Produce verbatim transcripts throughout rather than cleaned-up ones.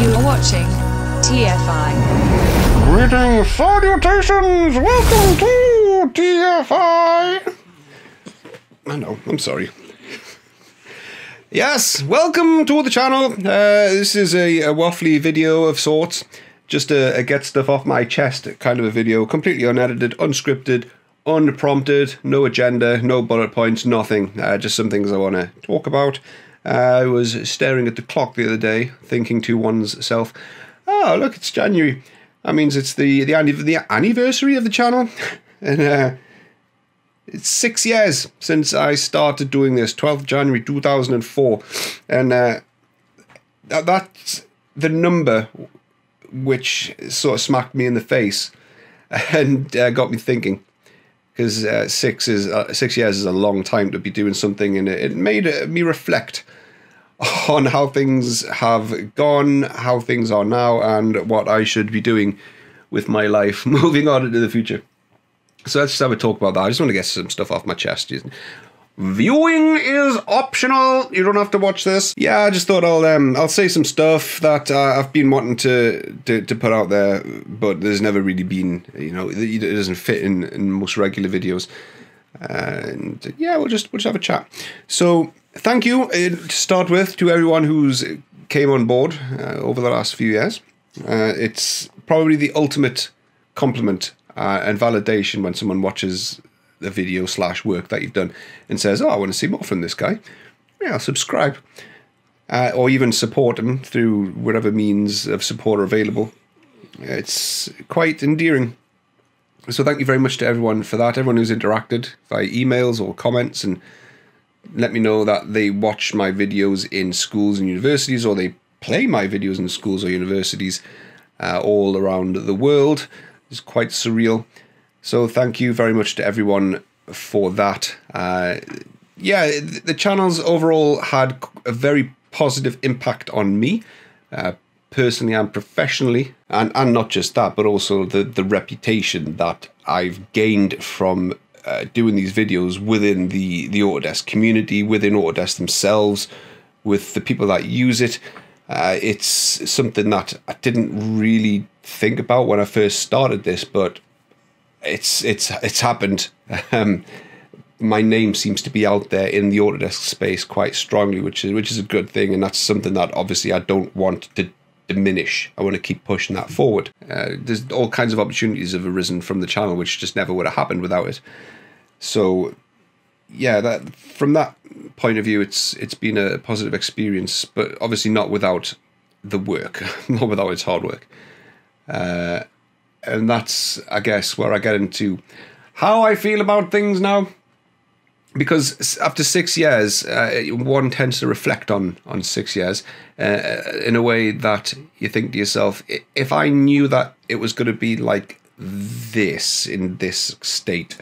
You are watching T F I. Greetings, salutations, welcome to T F I. I know, I'm sorry. Yes, welcome to the channel. Uh, this is a, a waffly video of sorts, just a, a get stuff off my chest kind of a video, completely unedited, unscripted, unprompted, no agenda, no bullet points, nothing. Uh, just some things I want to talk about. Uh, I was staring at the clock the other day, thinking to oneself, "Oh, look, it's January. That means it's the the, the anniversary of the channel." And uh, it's six years since I started doing this, twelfth of January two thousand four, and uh, that, that's the number which sort of smacked me in the face and uh, got me thinking. Because uh, six is uh, six years is a long time to be doing something, and it, it made me reflect on how things have gone, how things are now, and what I should be doing with my life moving on into the future. So let's just have a talk about that. I just want to get some stuff off my chest. Viewing is optional. You don't have to watch this. Yeah, I just thought I'll um I'll say some stuff that uh, I've been wanting to, to to put out there, but there's never really been, you know, it doesn't fit in, in most regular videos. And yeah, we'll just we'll just have a chat. So thank you uh, to start with to everyone who's came on board uh, over the last few years. Uh, it's probably the ultimate compliment uh, and validation when someone watches the video slash work that you've done and says, "Oh, I want to see more from this guy." Yeah, subscribe, uh, or even support him through whatever means of support are available. It's quite endearing. So thank you very much to everyone for that. Everyone who's interacted via emails or comments and let me know that they watch my videos in schools and universities, or they play my videos in schools or universities uh, all around the world. It's quite surreal. So thank you very much to everyone for that. Uh, yeah, the channel's overall had a very positive impact on me, uh, personally and professionally. And, and not just that, but also the, the reputation that I've gained from uh, doing these videos within the, the Autodesk community, within Autodesk themselves, with the people that use it. Uh, it's something that I didn't really think about when I first started this, but It's it's it's happened. Um, my name seems to be out there in the Autodesk space quite strongly, which is which is a good thing, and that's something that obviously I don't want to diminish. I want to keep pushing that forward. Uh, there's all kinds of opportunities have arisen from the channel, which just never would have happened without it. So, yeah, that from that point of view, it's it's been a positive experience, but obviously not without the work, not without its hard work. Uh, And that's, I guess, where I get into how I feel about things now. Because after six years, uh, one tends to reflect on, on six years uh, in a way that you think to yourself, if I knew that it was going to be like this, in this state,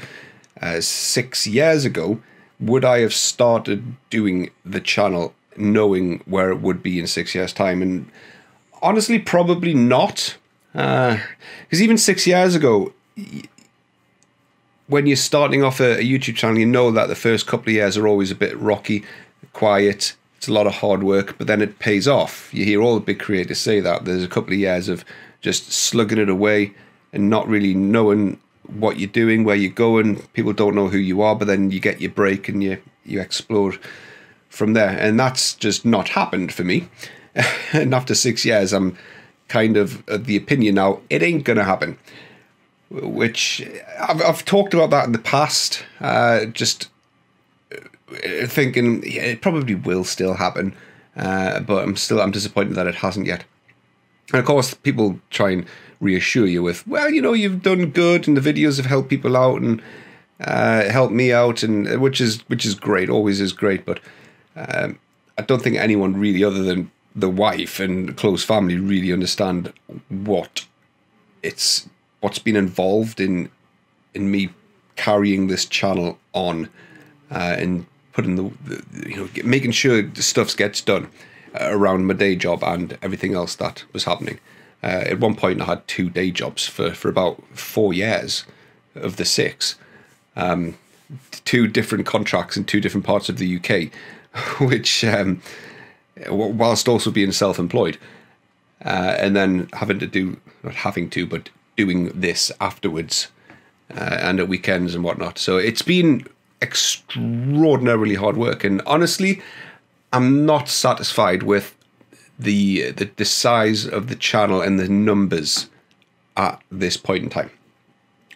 uh, six years ago, would I have started doing the channel knowing where it would be in six years' time? And honestly, probably not. Because uh, even six years ago, when you're starting off a, a YouTube channel, you know that the first couple of years are always a bit rocky, quiet. It's a lot of hard work, but then it pays off. You hear all the big creators say that. There's a couple of years of just slugging it away and not really knowing what you're doing, where you're going. People don't know who you are, but then you get your break and you, you explode from there. And that's just not happened for me. And after six years, I'm kind of the opinion now, it ain't going to happen, which I've, I've talked about that in the past, uh, just thinking yeah, it probably will still happen, uh, but I'm still I'm disappointed that it hasn't yet. And of course, people try and reassure you with, well, you know, you've done good and the videos have helped people out and uh, helped me out, and which is which is great, always is great, but um, I don't think anyone really, other than the wife and close family, really understand what it's what's been involved in in me carrying this channel on uh, and putting the, the you know making sure the stuff gets done uh, around my day job and everything else that was happening. Uh, at one point, I had two day jobs for for about four years of the six, um, two different contracts in two different parts of the U K, which. Um, whilst also being self-employed, uh, and then having to do, not having to, but doing this afterwards uh, and at weekends and whatnot. So it's been extraordinarily hard work, and honestly, I'm not satisfied with the, the the size of the channel and the numbers at this point in time.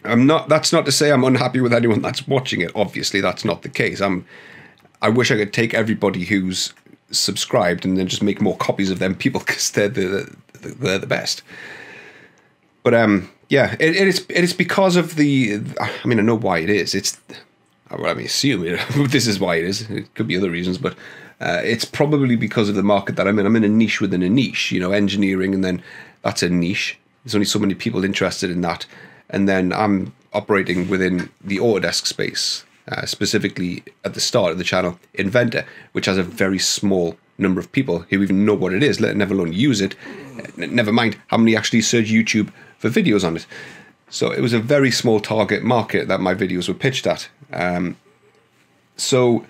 I'm not. That's not to say I'm unhappy with anyone that's watching it. Obviously, that's not the case. I'm. I wish I could take everybody who's subscribed and then just make more copies of them people, because they're the they're the best. But um, yeah, it, it is. It is because of the. I mean, I know why it is. It's. Well, I mean, assume you know, this is why it is. It could be other reasons, but uh, it's probably because of the market that I'm in. I'm in a niche within a niche. You know, engineering, and then that's a niche. There's only so many people interested in that. And then I'm operating within the Autodesk space, uh, specifically at the start of the channel, Inventor, which has a very small number of people who even know what it is, let alone use it, never mind how many actually search YouTube for videos on it. So it was a very small target market that my videos were pitched at. Um, so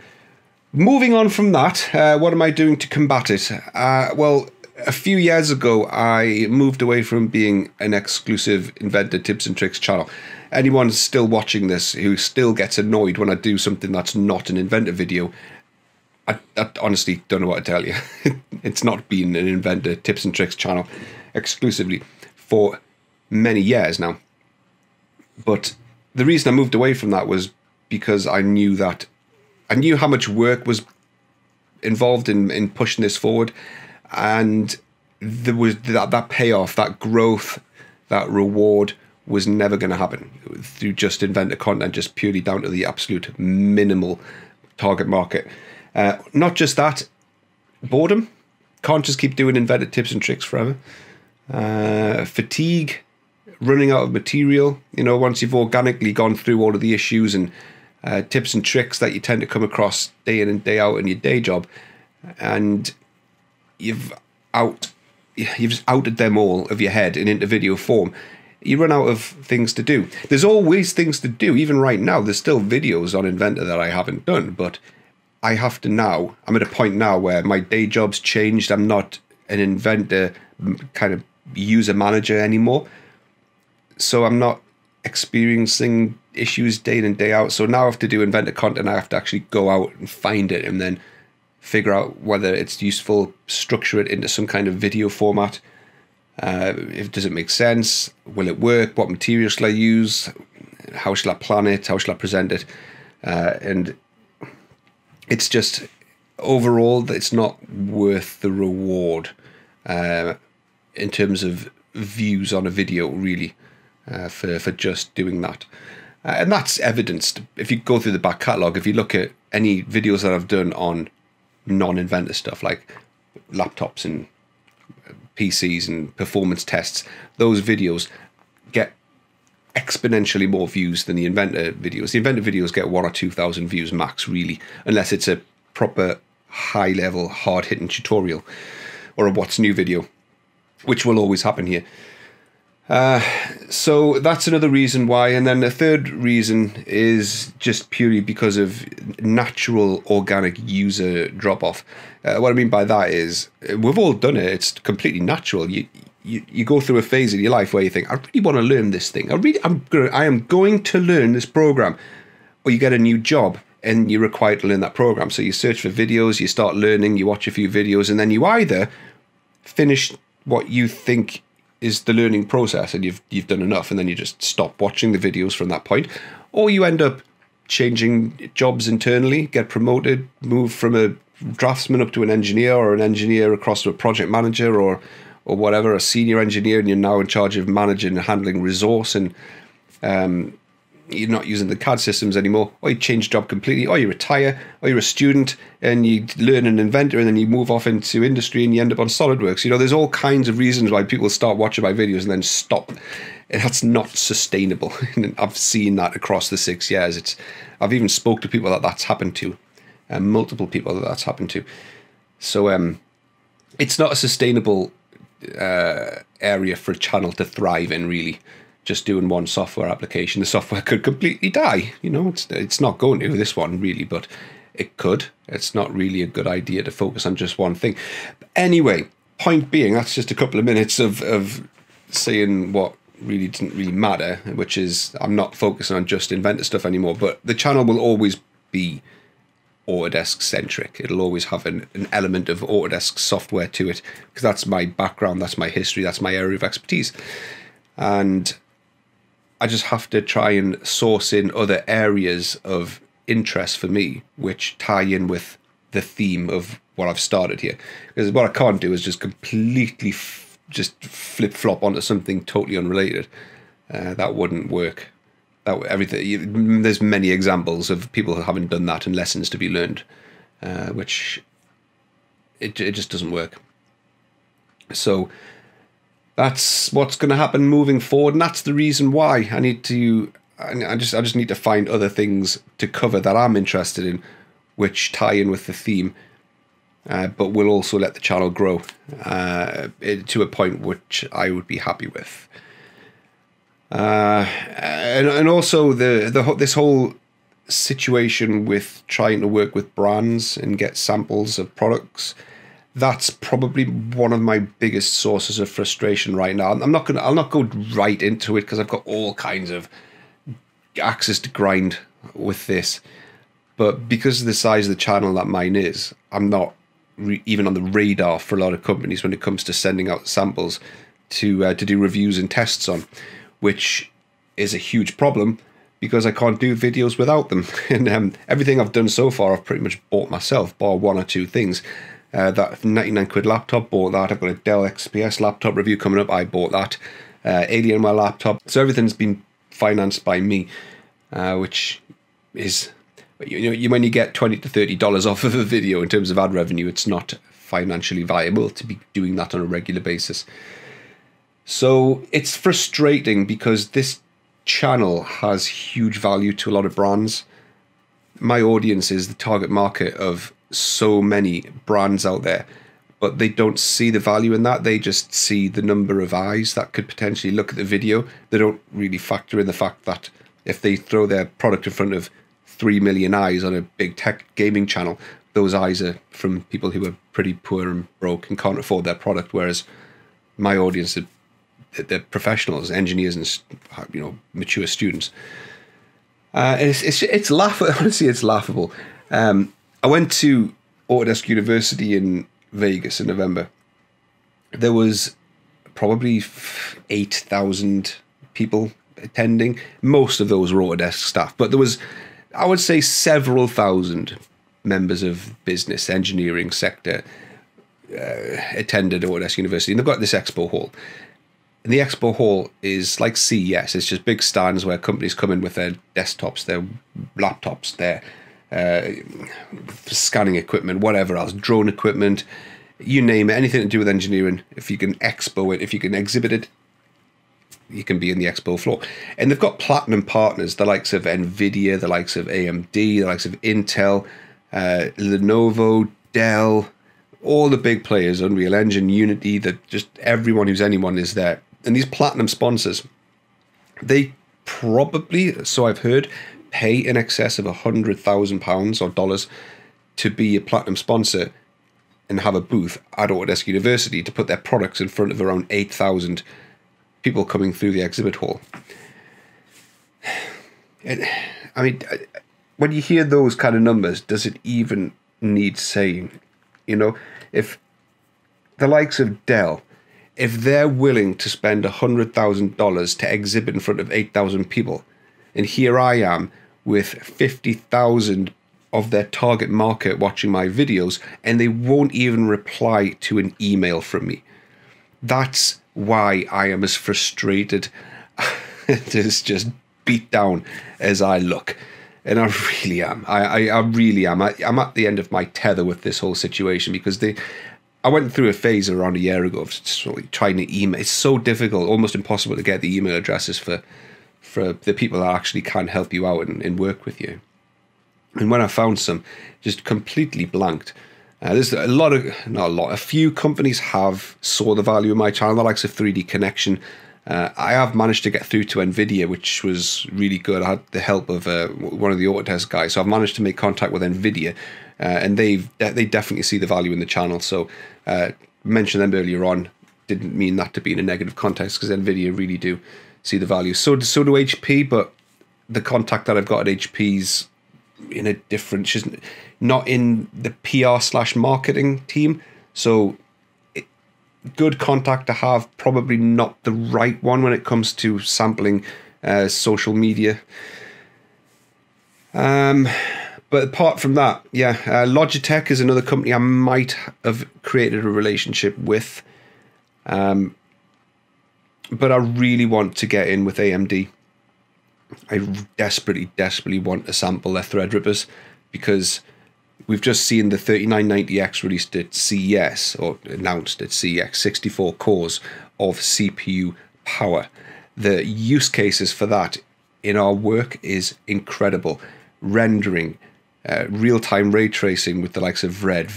moving on from that, uh, what am I doing to combat it? Uh, well, a few years ago, I moved away from being an exclusive Inventor Tips and Tricks channel. Anyone still watching this who still gets annoyed when I do something that's not an Inventor video, I, I honestly don't know what to tell you. It's not been an Inventor Tips and Tricks channel exclusively for many years now. But the reason I moved away from that was because I knew that, I knew how much work was involved in, in pushing this forward. And there was that, that payoff, that growth, that reward was never going to happen through just Inventor content, just purely down to the absolute minimal target market. Uh, not just that, boredom. Can't just keep doing Inventor Tips and Tricks forever. Uh, fatigue, running out of material. You know, once you've organically gone through all of the issues and uh, tips and tricks that you tend to come across day in and day out in your day job, and you've out, you've just outed them all of your head in into video form. You run out of things to do. There's always things to do. Even right now, there's still videos on Inventor that I haven't done, but I have to now. I'm at a point now where my day job's changed. I'm not an Inventor kind of user manager anymore. So I'm not experiencing issues day in and day out. So now I have to do Inventor content. I have to actually go out and find it and then figure out whether it's useful, structure it into some kind of video format. Uh, if, does it make sense? Will it work? What material shall I use? How shall I plan it? How shall I present it? Uh, and it's just overall, it's not worth the reward uh, in terms of views on a video, really, uh, for, for just doing that. Uh, and that's evidenced. If you go through the back catalogue, if you look at any videos that I've done on non-Inventor stuff like laptops and P Cs and performance tests, those videos get exponentially more views than the Inventor videos. The Inventor videos get one or two thousand views max, really, unless it's a proper high-level, hard-hitting tutorial or a what's new video, which will always happen here. Uh, so that's another reason why. And then the third reason is just purely because of natural organic user drop-off. Uh, what I mean by that is we've all done it. It's completely natural. You, you, you go through a phase in your life where you think, I really want to learn this thing. I really, I'm gonna, I am going to learn this program. Or you get a new job and you're required to learn that program. So you search for videos, you start learning, you watch a few videos, and then you either finish what you think is the learning process and you've you've done enough, and then you just stop watching the videos from that point, or you end up changing jobs internally, get promoted, move from a draftsman up to an engineer, or an engineer across to a project manager, or or whatever, a senior engineer, and you're now in charge of managing and handling resource, and um, you're not using the C A D systems anymore, or you change job completely, or you retire, or you're a student and you learn an Inventor and then you move off into industry and you end up on SOLIDWORKS. You know, there's all kinds of reasons why people start watching my videos and then stop. And that's not sustainable. And I've seen that across the six years. It's, I've even spoke to people that that's happened to, and uh, multiple people that that's happened to. So um, it's not a sustainable uh, area for a channel to thrive in, really. Just doing one software application, the software could completely die. You know, it's it's not going to this one really, but it could. It's not really a good idea to focus on just one thing. But anyway, Point being, that's just a couple of minutes of, of saying what really didn't really matter, which is I'm not focusing on just Inventor stuff anymore, but the channel will always be Autodesk-centric. It'll always have an, an element of Autodesk software to it, because that's my background, that's my history, that's my area of expertise. And I just have to try and source in other areas of interest for me, which tie in with the theme of what I've started here. Because what I can't do is just completely f just flip-flop onto something totally unrelated. Uh, that wouldn't work. That everything you, there's many examples of people who haven't done that and lessons to be learned, uh, which it, it just doesn't work. So that's what's going to happen moving forward, and that's the reason why I need to. I just I just need to find other things to cover that I'm interested in, which tie in with the theme, uh, but will also let the channel grow uh, to a point which I would be happy with. Uh, and and also the the this whole situation with trying to work with brands and get samples of products. That's probably one of my biggest sources of frustration right now. I'm not gonna. I'll not go right into it because I've got all kinds of axes to grind with this. But because of the size of the channel that mine is, I'm not re even on the radar for a lot of companies when it comes to sending out samples to uh, to do reviews and tests on, which is a huge problem because I can't do videos without them. And um, everything I've done so far, I've pretty much bought myself, bar one or two things. Uh, that ninety-nine quid laptop, bought that. I've got a Dell X P S laptop review coming up, I bought that. Uh, Alienware laptop. So everything's been financed by me, uh, which is, you know, you, when you get twenty to thirty dollars off of a video in terms of ad revenue, it's not financially viable to be doing that on a regular basis. So it's frustrating because this channel has huge value to a lot of brands. My audience is the target market of so many brands out there, but they don't see the value in that. They just see the number of eyes that could potentially look at the video. They don't really factor in the fact that if they throw their product in front of three million eyes on a big tech gaming channel, those eyes are from people who are pretty poor and broke and can't afford their product, whereas my audience are they're professionals, engineers, and, you know, mature students. Uh, it's it's, it's laughable. Honestly, it's laughable. Um, I went to Autodesk University in Vegas in November. There was probably eight thousand people attending. Most of those were Autodesk staff, but there was, I would say, several thousand members of business, engineering sector uh, attended Autodesk University. And they've got this expo hall. And the expo hall is like C E S. It's just big stands where companies come in with their desktops, their laptops, their uh, scanning equipment, whatever else, drone equipment, you name it, anything to do with engineering. If you can expo it, if you can exhibit it, you can be in the expo floor. And they've got platinum partners, the likes of Nvidia, the likes of A M D, the likes of Intel, uh, Lenovo, Dell, all the big players, Unreal Engine, Unity, that just everyone who's anyone is there. And these platinum sponsors, they probably, so I've heard, pay in excess of a hundred thousand pounds or dollars to be a platinum sponsor and have a booth at Autodesk University to put their products in front of around eight thousand people coming through the exhibit hall. And, I mean, when you hear those kind of numbers, does it even need saying? You know, if the likes of Dell, if they're willing to spend a hundred thousand dollars to exhibit in front of eight thousand people, and here I am with fifty thousand of their target market watching my videos, and they won't even reply to an email from me. That's why I am as frustrated, as just beat down as I look. And I really am. I, I, I really am. I, I'm at the end of my tether with this whole situation because they, I went through a phase around a year ago of sort of trying to email. It's so difficult, almost impossible to get the email addresses for for the people that actually can help you out and, and work with you. And when I found some, just completely blanked. Uh, there's a lot of, not a lot, a few companies have saw the value of my channel, the likes of three D Connection. Uh, I have managed to get through to Nvidia, which was really good. I had the help of uh, one of the Autodesk guys, so I've managed to make contact with Nvidia, uh, and they've, they definitely see the value in the channel. So uh, mentioned them earlier on. Didn't mean that to be in a negative context, because Nvidia really do see the value. So, so do H P, but the contact that I've got at H P's in a different, she's not in the P R slash marketing team. So it, good contact to have, probably not the right one when it comes to sampling uh, social media. Um, but apart from that, yeah, uh, Logitech is another company I might have created a relationship with. Um, but I really want to get in with A M D. I desperately, desperately want to sample their Threadrippers, because we've just seen the thirty-nine ninety X released at C E S, or announced at C E S, sixty-four cores of C P U power. The use cases for that in our work is incredible. Rendering, uh, real-time ray tracing with the likes of Red,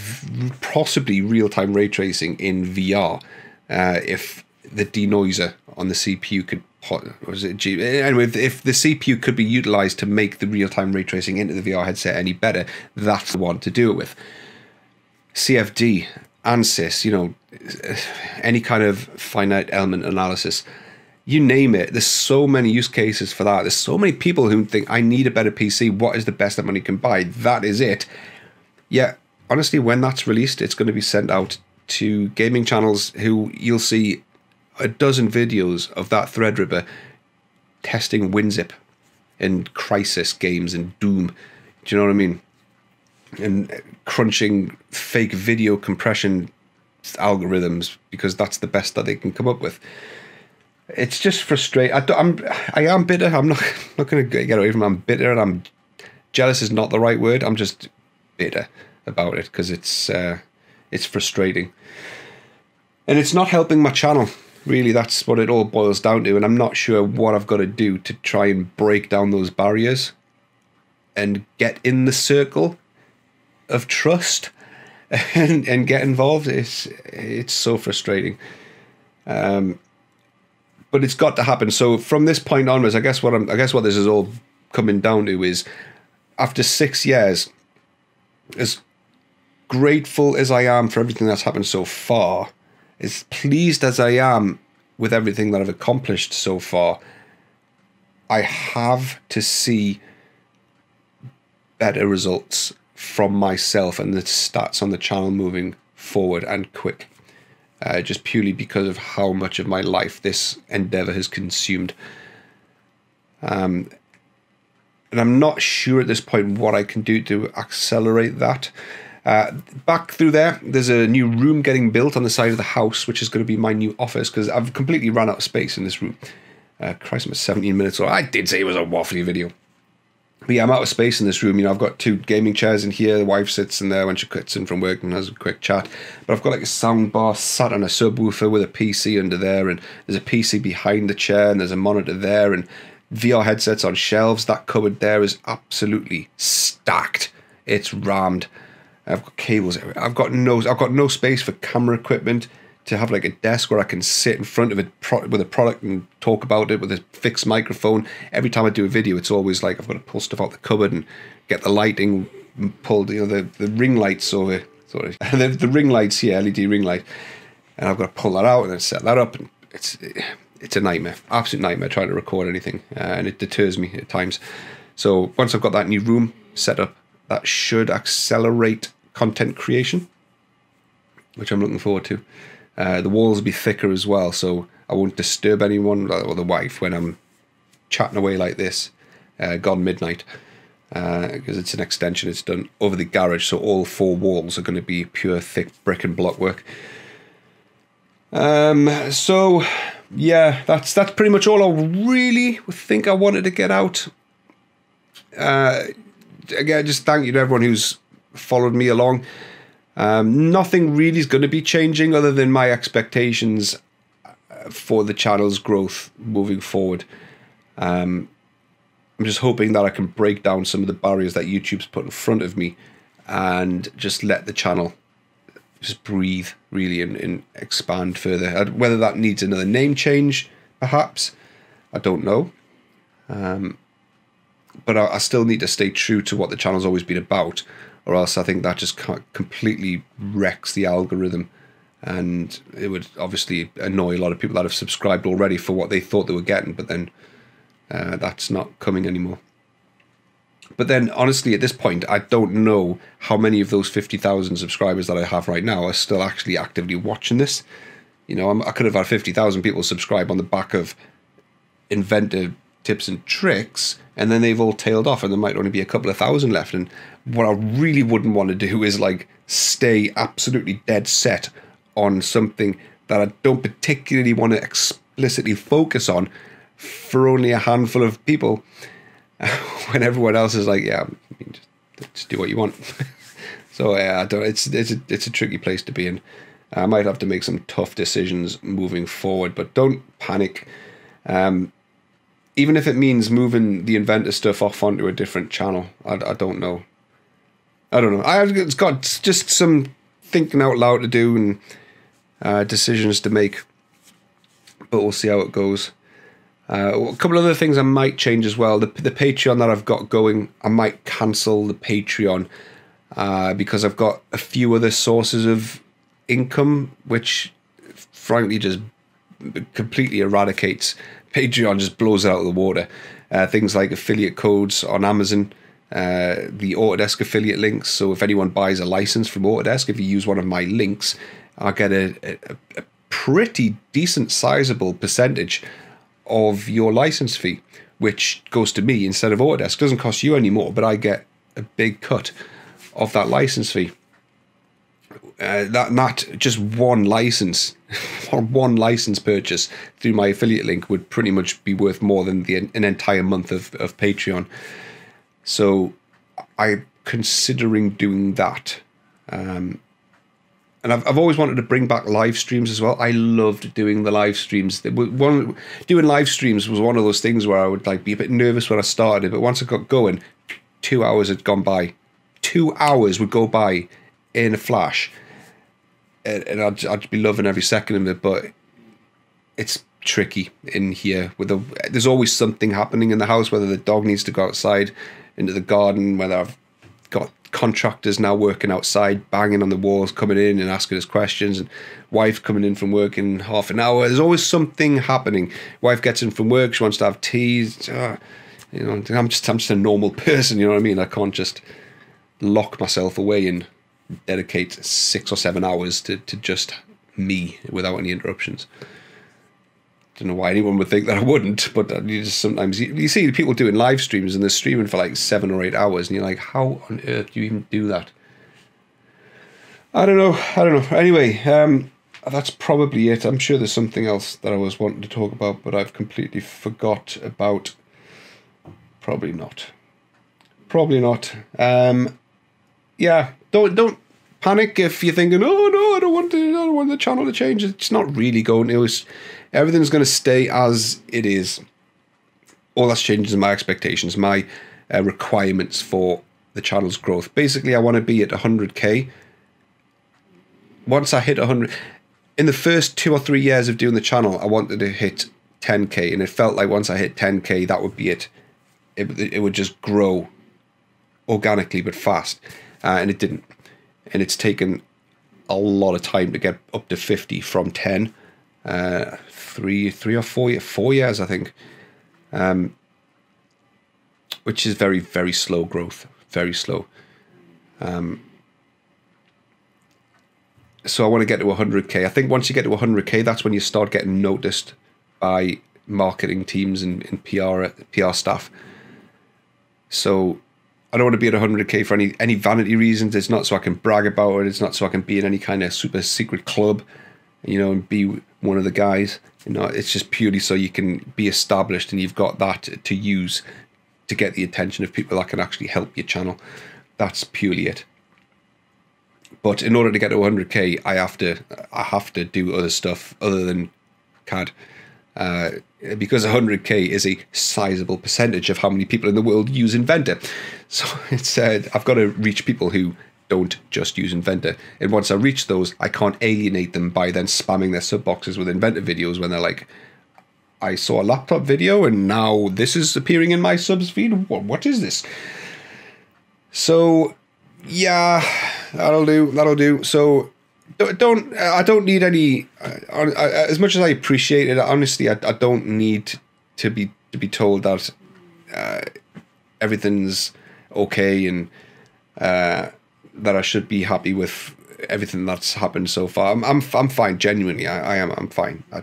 possibly real-time ray tracing in V R, uh, if the denoiser on the C P U could... Was it G? Anyway, if the C P U could be utilized to make the real-time ray tracing into the V R headset any better, that's the one to do it with. C F D, Ansys, you know, any kind of finite element analysis, you name it. There's so many use cases for that. There's so many people who think, I need a better P C. What is the best that money can buy? That is it. Yeah, honestly, when that's released, it's going to be sent out to gaming channels who you'll see a dozen videos of that Threadripper testing WinZip and Crysis games and Doom. Do you know what I mean? And crunching fake video compression algorithms because that's the best that they can come up with. It's just frustrating. I I'm, I am bitter. I'm not, not going to get away from it. I'm bitter, and I'm jealous is not the right word. I'm just bitter about it because it's, uh, it's frustrating. And it's not helping my channel. Really, that's what it all boils down to, and I'm not sure what I've got to do to try and break down those barriers and get in the circle of trust and, and get involved. It's, it's so frustrating. Um, but it's got to happen. So from this point onwards, I guess what I'm, I guess what this is all coming down to is, after six years, as grateful as I am for everything that's happened so far, as pleased as I am with everything that I've accomplished so far, I have to see better results from myself and the stats on the channel moving forward, and quick, uh, just purely because of how much of my life this endeavor has consumed. Um, and I'm not sure at this point what I can do to accelerate that. Uh, back through there, there's a new room getting built on the side of the house, which is going to be my new office, because I've completely run out of space in this room. Uh, Christ, I'm at seventeen minutes, or I did say it was a waffly video. But yeah, I'm out of space in this room. You know, I've got two gaming chairs in here. The wife sits in there when she cuts in from work and has a quick chat. But I've got like a sound bar sat on a subwoofer with a P C under there, and there's a P C behind the chair, and there's a monitor there, and V R headsets on shelves. That cupboard there is absolutely stacked. It's rammed. I've got cables. I've got no. I've got no space for camera equipment, to have like a desk where I can sit in front of it pro with a product and talk about it with a fixed microphone. Every time I do a video, it's always like I've got to pull stuff out the cupboard and get the lighting pulled. You know, the the ring lights over. Sorry, the, the ring lights here, L E D ring light, and I've got to pull that out and then set that up. And it's it's a nightmare, absolute nightmare trying to record anything, uh, and it deters me at times. So once I've got that new room set up, that should accelerate content creation, which I'm looking forward to. Uh, the walls will be thicker as well, so I won't disturb anyone or the wife when I'm chatting away like this, uh, gone midnight, because uh, it's an extension. It's done over the garage, so all four walls are going to be pure thick brick and block work. Um, so yeah, that's that's pretty much all I really think I wanted to get out. Uh, Again, just thank you to everyone who's followed me along. Um, nothing really is going to be changing other than my expectations for the channel's growth moving forward. Um, I'm just hoping that I can break down some of the barriers that YouTube's put in front of me and just let the channel just breathe, really, and, and expand further. Whether that needs another name change, perhaps, I don't know. Um... But I still need to stay true to what the channel's always been about, or else I think that just completely wrecks the algorithm and it would obviously annoy a lot of people that have subscribed already for what they thought they were getting, but then uh, that's not coming anymore. But then, honestly, at this point, I don't know how many of those fifty thousand subscribers that I have right now are still actually actively watching this. You know, I'm, I could have had fifty thousand people subscribe on the back of Inventor tips and tricks, and then they've all tailed off, and there might only be a couple of thousand left. And what I really wouldn't want to do is, like, stay absolutely dead set on something that I don't particularly want to explicitly focus on for only a handful of people, when everyone else is like, yeah, I mean, just, just do what you want. So yeah, I don't, it's it's a, it's a tricky place to be in. I might have to make some tough decisions moving forward, but don't panic. Um, even if it means moving the Inventor stuff off onto a different channel, I, I don't know. I don't know. I've got just some thinking out loud to do and uh, decisions to make, but we'll see how it goes. Uh, a couple other things I might change as well. The, the Patreon that I've got going, I might cancel the Patreon uh, because I've got a few other sources of income, which frankly just completely eradicates. Patreon just blows it out of the water. Uh, things like affiliate codes on Amazon, uh, the Autodesk affiliate links. So if anyone buys a license from Autodesk, if you use one of my links, I'll get a, a, a pretty decent sizable percentage of your license fee, which goes to me instead of Autodesk. It doesn't cost you any more, but I get a big cut of that license fee. Uh, that not just one license or one license purchase through my affiliate link would pretty much be worth more than the, an entire month of, of Patreon. So I'm considering doing that. Um, And I've, I've always wanted to bring back live streams as well. I loved doing the live streams. One, doing live streams was one of those things where I would like be a bit nervous when I started, but once I got going, two hours had gone by. Two hours would go by in a flash. And, and I'd, I'd be loving every second of it, but it's tricky in here. With the, there's always something happening in the house, whether the dog needs to go outside into the garden, whether I've got contractors now working outside, banging on the walls, coming in and asking us questions, and wife coming in from work in half an hour. There's always something happening. Wife gets in from work, she wants to have tea. Uh, you know, I'm just I'm just a normal person. You know what I mean? I can't just lock myself away and dedicate six or seven hours to to just me without any interruptions. Don't know why anyone would think that I wouldn't, but you just sometimes you, you see people doing live streams and they're streaming for like seven or eight hours, and you're like, how on earth do you even do that? I don't know. I don't know. Anyway, um, that's probably it. I'm sure there's something else that I was wanting to talk about, but I've completely forgot about. Probably not. Probably not. Um, yeah. Don't don't panic if you're thinking, oh no, I don't want to. I don't want the channel to change. It's not really going. It was. Everything's going to stay as it is. All that's changed is my expectations, my uh, requirements for the channel's growth. Basically, I want to be at one hundred K. Once I hit one hundred, in the first two or three years of doing the channel, I wanted to hit ten K, and it felt like once I hit ten K, that would be it. It, it would just grow organically, but fast, uh, and it didn't. And it's taken a lot of time to get up to fifty from ten. Uh, three, three or four, four years, I think, um, which is very, very slow growth, very slow. Um, so I want to get to one hundred K. I think once you get to one hundred K, that's when you start getting noticed by marketing teams and, and P R staff. So I don't want to be at one hundred K for any any vanity reasons. It's not so I can brag about it. It's not so I can be in any kind of super secret club, you know, and be one of the guys. You know, it's just purely so you can be established and you've got that to use to get the attention of people that can actually help your channel. That's purely it. But in order to get to one hundred K, I have to I have to do other stuff other than C A D, uh, because one hundred K is a sizable percentage of how many people in the world use Inventor. So it's uh, I've got to reach people who don't just use Inventor. And once I reach those, I can't alienate them by then spamming their sub boxes with Inventor videos when they're like, I saw a laptop video and now this is appearing in my subs feed. What, what is this? So yeah, that'll do. That'll do. So don't I don't need any. I, I, as much as I appreciate it, honestly, I, I don't need to be to be told that uh, everything's okay and uh, that I should be happy with everything that's happened so far. I'm I'm, I'm fine. Genuinely, I, I am. I'm fine. I,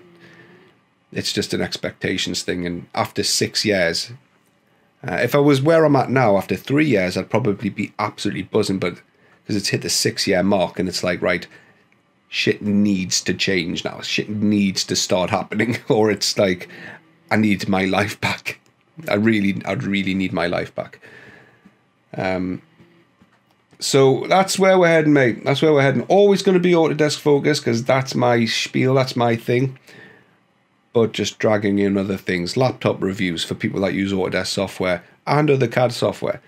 it's just an expectations thing. And after six years, uh, if I was where I'm at now, after three years, I'd probably be absolutely buzzing. But because it's hit the six-year mark, and it's like, right, shit needs to change now. Shit needs to start happening, or it's like, I need my life back. I really, I'd really need my life back. Um. So that's where we're heading, mate. That's where we're heading. Always going to be Autodesk focused, because that's my spiel. That's my thing. But just dragging in other things. Laptop reviews for people that use Autodesk software and other C A D software.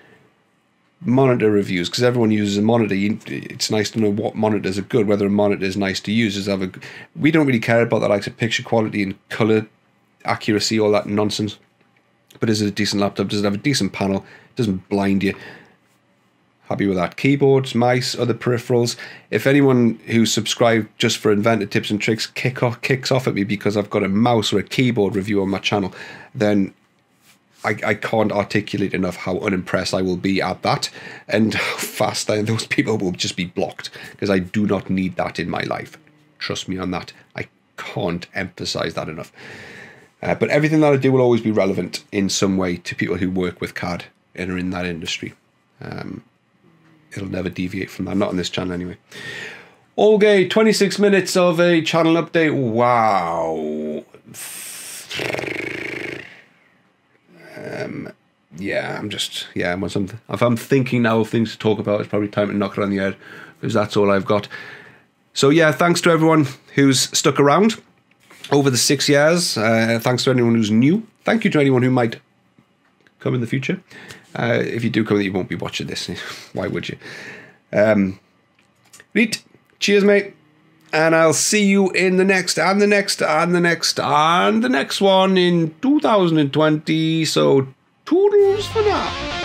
Monitor reviews, because everyone uses a monitor. You, it's nice to know what monitors are good, whether a monitor is nice to use. Is have a, we don't really care about the likes of picture quality and colour accuracy, all that nonsense. But is it a decent laptop? Does it have a decent panel? Doesn't blind you. Happy with that. Keyboards, mice, other peripherals. If anyone who's subscribed just for Inventor Tips and Tricks kick off, kicks off at me because I've got a mouse or a keyboard review on my channel, then I, I can't articulate enough how unimpressed I will be at that and how fast I, those people will just be blocked, because I do not need that in my life. Trust me on that. I can't emphasize that enough. Uh, but everything that I do will always be relevant in some way to people who work with C A D and are in that industry. Um... It'll never deviate from that. Not on this channel, anyway. Okay, twenty-six minutes of a channel update. Wow. Um, yeah, I'm just yeah. I'm on something. If I'm thinking now of things to talk about, it's probably time to knock it on the head, because that's all I've got. So yeah, thanks to everyone who's stuck around over the six years. Uh, thanks to anyone who's new. Thank you to anyone who might come in the future. Uh, if you do come, you won't be watching this. Why would you? Um, right. Cheers, mate. And I'll see you in the next, and the next, and the next, and the next one in two thousand twenty. So, toodles for now.